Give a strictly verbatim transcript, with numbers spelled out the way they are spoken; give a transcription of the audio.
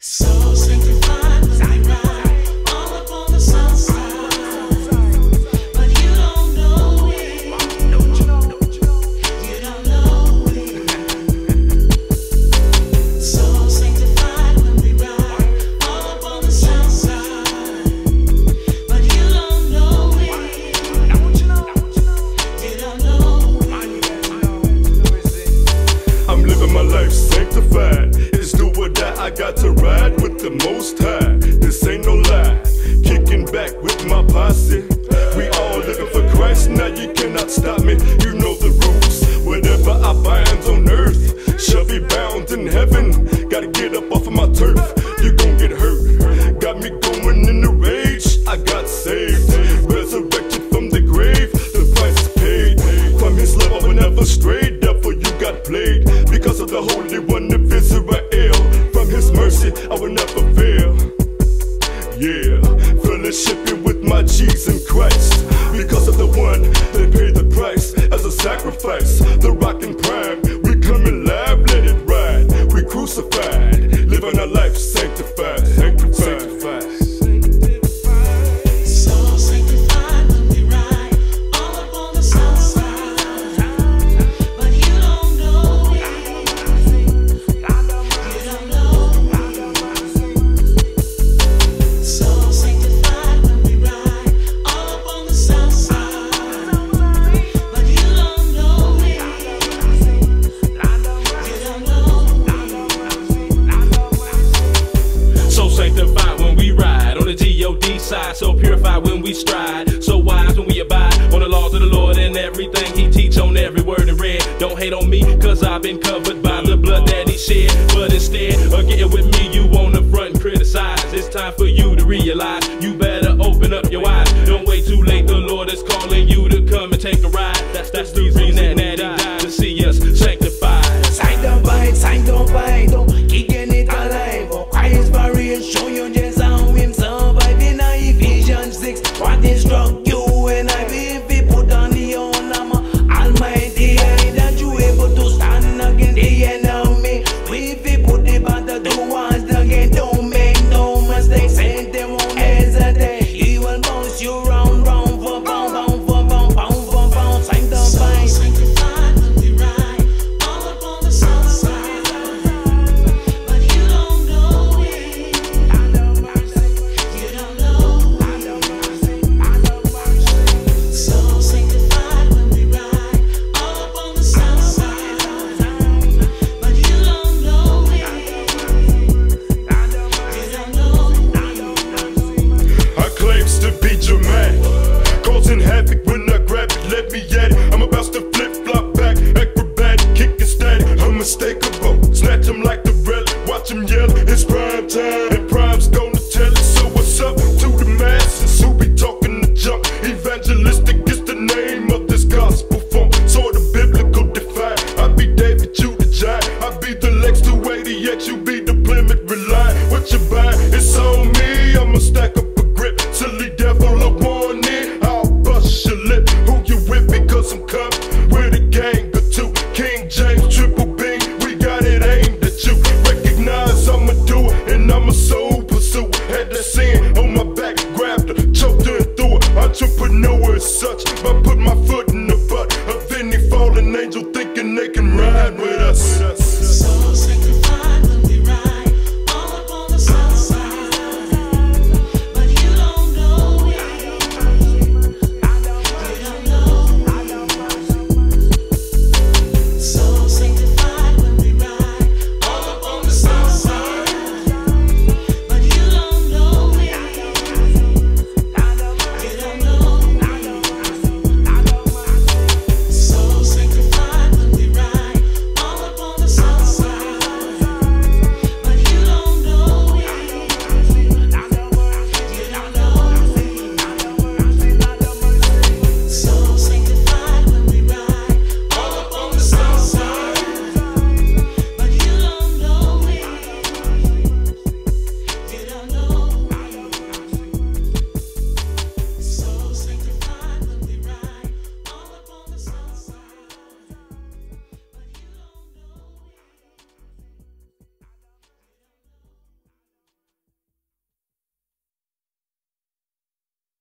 So sanctified, I ride all up on the sunset, but you don't know it. You don't know it. So sanctified when we ride all up on the sunset, but you don't know it. You don't know it. I'm living my life sanctified. It's do or die. I got to. The most high, this ain't no lie. Kicking back with my posse. We all looking for Christ, now you cannot stop me. You know the rules, whatever I bind on earth shall be bound in heaven. Gotta get up off of my turf, you gon' get hurt. Got me going in a rage, I got saved. Resurrected from the grave, the price paid. From his love I will never stray, therefore you got played. Because of the Holy One of Israel, his mercy I will never fail. Yeah, fellowshipping with my G's in Christ, because of the one that paid the price as a sacrifice. The rock and prime, we coming live, let it ride. We crucified, living our life sanctified, sanctified, sanctified. So purified when we stride, so wise when we abide on the laws of the Lord and everything he teach, on every word and read. Don't hate on me, cause I've been covered by the blood that he shed. But instead of getting with me, you on the front and criticize. It's time for you to realize, you better open up your eyes. Don't wait too late, the Lord is calling you to come and take a ride. That's, that's the reason that he died, to see us sanctified. Sanctified, sanctified, don't keep getting it alive. Christ barrier, show you just how himself. What is wrong, you and I, if we put on the armor Almighty, I that you able to stand against the enemy. If we put the battle to once again, don't make no mistake, send them on hesitate. He will bounce you round, round for pound, pound for pound, pound for pound, sanctified. So sanctified when we ride all up on the sunset, but you don't know it. You don't know. Snatch him like the relic, watch him yell, it's prime time. And prime's gonna tell it, so what's up to the masses who be talking the junk? Evangelistic is the name of this gospel form, sort of biblical defiant. I be David, you the giant. I be the Lex two eighty X, you be the Plymouth Reliant. What you